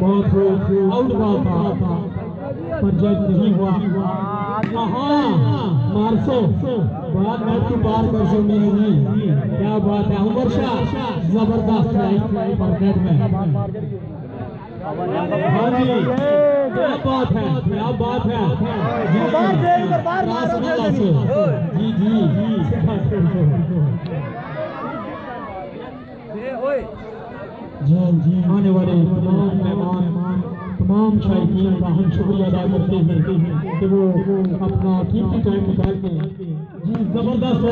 बहुत out ball था पर जज नहीं हुआ। मार्शो बात मैच को पार कर सकती है, क्या बात है, उमर शाह जबरदस्त ट्राई पर नेट में, क्या बात है, क्या बात है जी जी जी। आने वाले तमाम मेहमान, तमाम शायकीन का हम शुक्रिया अदा करते हैं कि वो अपना कीमती टाइम निकाल के जी जबरदस्त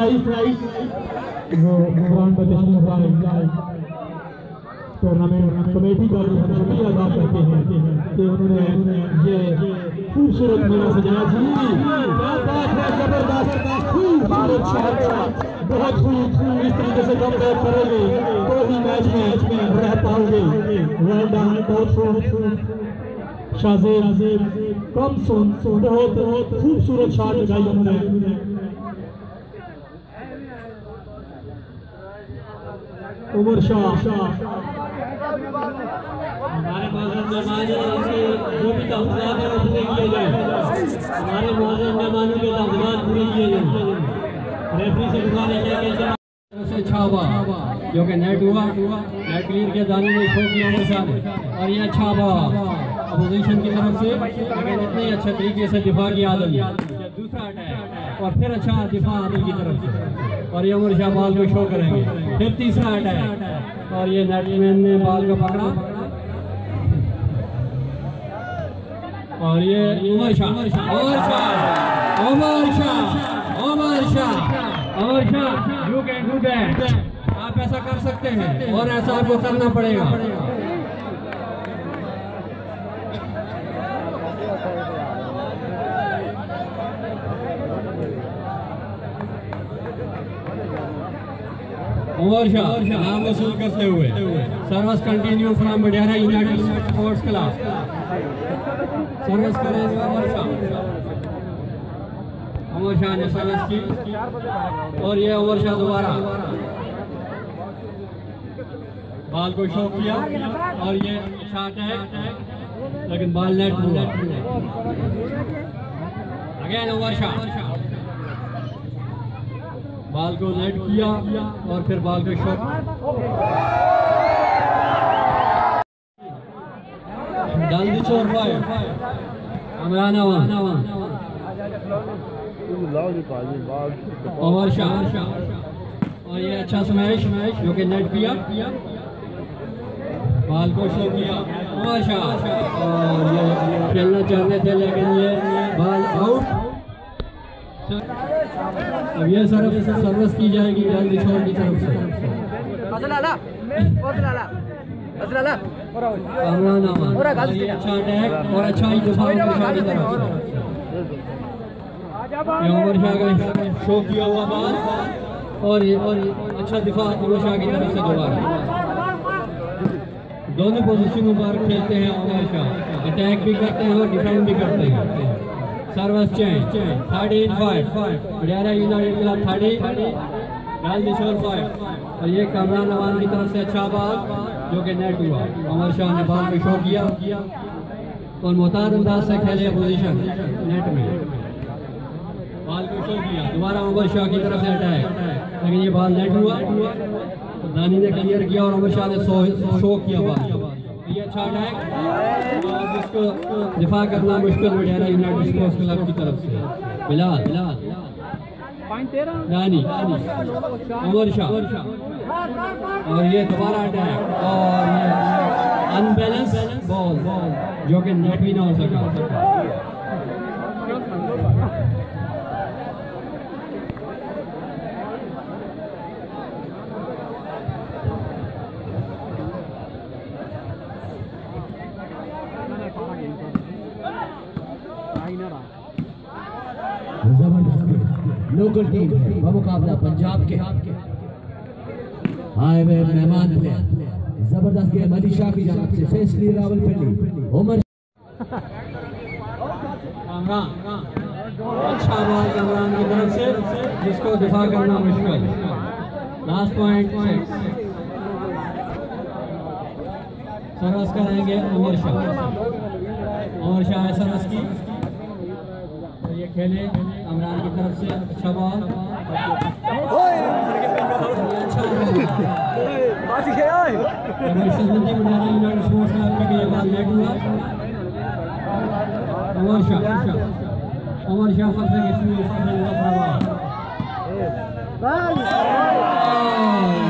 टूर्नामेंट कमेटी का भी हम शुक्रिया अदा करते हैं कि उन्होंने ये खूबसूरत मेला सजाया जी। जबरदस्त खूबसूरत शायद बहुत इस तरीके से कम बैठ करेंगे तो ही मैच में रह पाओगे। वेल डन, बहुत शाजेब कम सुन, बहुत खूबसूरत शॉट लगाई हमने। उमर शाह हमारे मौजूद मेहमान हैं, इनके जो भी तहफात हैं पूरे किए गए, हमारे मौजूद मेहमानों के तहफात पूरे किए गए। रेफरी से गुजार किया कि अच्छा हुआ क्योंकि नेट क्लीन किया दानी ने, शो किया उमर शाह ने और ये अच्छा हुआ अपोजिशन की तरफ से, लेकिन इतने ही अच्छे तरीके से दिफा किया आदमी दूसरा अटैक और फिर अच्छा दिफा आदमी की तरफ से और ये उमर शाह बाल को शो करेंगे, फिर तीसरा अटैक और ये नेटमैन ने बाल को पकड़ा और ये Umar Shah you can do that, आप ऐसा कर सकते हैं और ऐसा आपको करना पड़ेगा। उमर शाह नाम वसूल करते हुए service continue from Badiyara United sports club, service करेंगे उमर शाह ने सर्विस की और ये उमर शाह दोबारा बाल को शॉट किया और ये शॉट है लेकिन बाल नेट हुआ। अगेन उमर शाह बाल को नेट किया और फिर बाल को शॉट, डाल दी चोर फाइव उमर शाह और ये अच्छा स्मैश जो कि नेट किया, बाल को शो किया उमर शाह और ये खेलना चाहते थे लेकिन ये बाल आउट। अब ये सर्विस की जाएगी गांधी शोर की तरफ से, अच्छा अटैक और अच्छा ही दिफा, उमर शाह का शो किया हुआ बाल और अच्छा दिफा उमर शाह की तरफ से दोबारा। दोनों पोजीशनों पर खेलते हैं उमर शाह, अटैक भी करते हैं और डिफेंड भी करते हैं। Service change 13-5 Badiyara United Club 13-5 और ये कामरान नवान की तरफ से अच्छा बाल जो कि नेट हुआ, उमर शाह ने बाल में शो किया और मुतार अंदाज से खेले पोजीशन नेट में, बाल को शो किया दोबारा उमर शाह की तरफ से अटैक लेकिन ये बाल नेट हुआ तो दानी ने क्लियर किया और उमर शाह ने शो किया बाल, ये अच्छा अटैक और जिसको दिफा करना मुश्किल बडियारा यूनाइटेड स्पोर्ट्स क्लब की तरफ से। बिलाल दानी उमर शाह और ये दोबारा अटैक और अनबैलेंस बॉल जो कि नेट भी ना हो सका। जबरदस्त लोकल टीम है बमुकाबला पंजाब के। आए हुए मेहमान जबरदस्त गेम अली शाह की जानिब से फैसली रावलपिंडी उमर अच्छा बॉल कमरान की तरफ से जिसको दिफा करना मुश्किल। लास्ट पॉइंट सर्विस करेंगे उमर शाह। उमर शाह सर्विस की तो ये खेले कमरान की तरफ से अच्छा बॉल यूनाइटेड स्पोर्ट्स क्लब में ये बॉल लेट हुआ। उमर शाह फरसे